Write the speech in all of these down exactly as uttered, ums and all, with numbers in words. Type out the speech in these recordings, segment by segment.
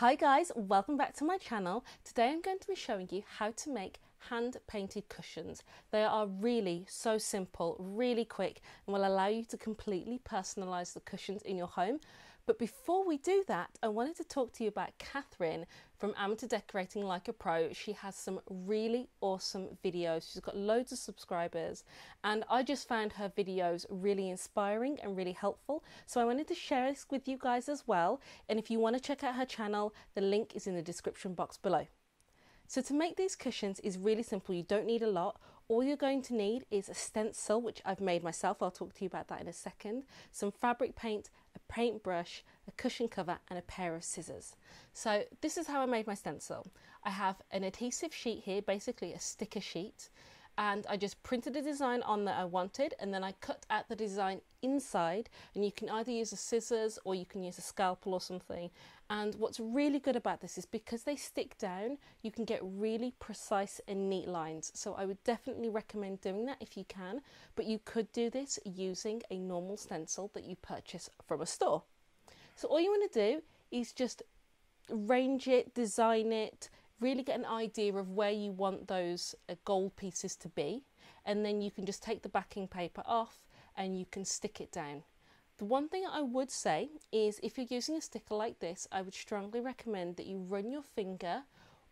Hi guys, welcome back to my channel. Today I'm going to be showing you how to make hand painted cushions. They are really so simple, really quick, and will allow you to completely personalize the cushions in your home. But before we do that, I wanted to talk to you about Cathryn from Amateur Decorating Like a Pro. She has some really awesome videos. She's got loads of subscribers and I just found her videos really inspiring and really helpful. So I wanted to share this with you guys as well. And if you want to check out her channel, the link is in the description box below. So to make these cushions is really simple. You don't need a lot. All you're going to need is a stencil, which I've made myself. I'll talk to you about that in a second. Some fabric paint, a paintbrush, a cushion cover, and a pair of scissors. So this is how I made my stencil. I have an adhesive sheet here, basically a sticker sheet, and I just printed a design on that I wanted, and then I cut out the design inside, and you can either use a scissors or you can use a scalpel or something. And what's really good about this is because they stick down, you can get really precise and neat lines. So I would definitely recommend doing that if you can, but you could do this using a normal stencil that you purchase from a store. So all you want to do is just arrange it, design it, really get an idea of where you want those gold pieces to be, and then you can just take the backing paper off and you can stick it down. The one thing I would say is if you're using a sticker like this, I would strongly recommend that you run your finger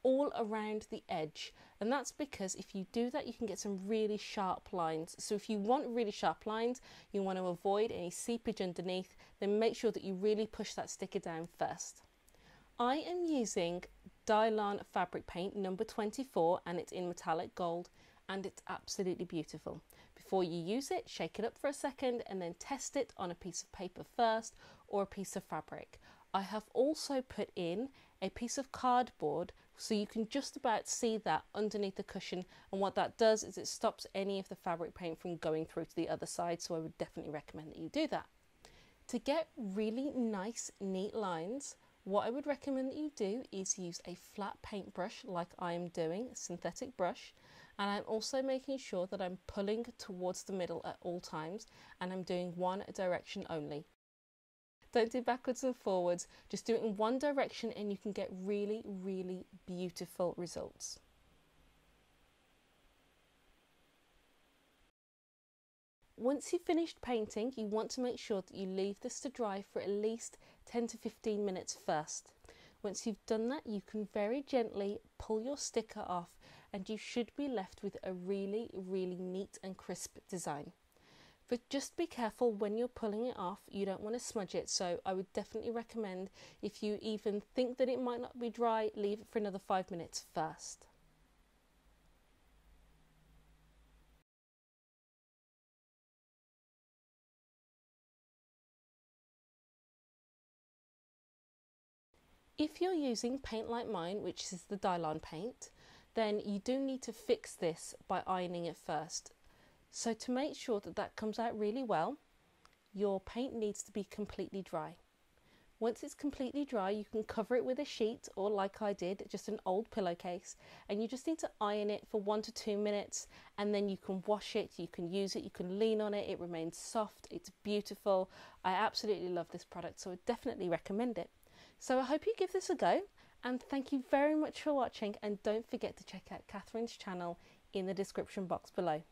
all around the edge, and that's because if you do that you can get some really sharp lines. So if you want really sharp lines, you want to avoid any seepage underneath, then make sure that you really push that sticker down first. I am using Dylon fabric paint number twenty-four, and it's in metallic gold and it's absolutely beautiful. Before you use it, shake it up for a second and then test it on a piece of paper first or a piece of fabric. I have also put in a piece of cardboard so you can just about see that underneath the cushion, and what that does is it stops any of the fabric paint from going through to the other side, so I would definitely recommend that you do that. To get really nice neat lines, what I would recommend that you do is use a flat paintbrush like I am doing, a synthetic brush, and I'm also making sure that I'm pulling towards the middle at all times and I'm doing one direction only. Don't do backwards and forwards, just do it in one direction and you can get really, really beautiful results. Once you've finished painting, you want to make sure that you leave this to dry for at least ten to fifteen minutes first. Once you've done that, you can very gently pull your sticker off and you should be left with a really, really neat and crisp design. But just be careful when you're pulling it off, you don't want to smudge it, so I would definitely recommend if you even think that it might not be dry, leave it for another five minutes first. If you're using paint like mine, which is the Dylon paint, then you do need to fix this by ironing it first. So to make sure that that comes out really well, your paint needs to be completely dry. Once it's completely dry, you can cover it with a sheet or, like I did, just an old pillowcase, and you just need to iron it for one to two minutes and then you can wash it, you can use it, you can lean on it, it remains soft, it's beautiful. I absolutely love this product, so I definitely recommend it. So I hope you give this a go, and thank you very much for watching, and don't forget to check out Cathryn's channel in the description box below.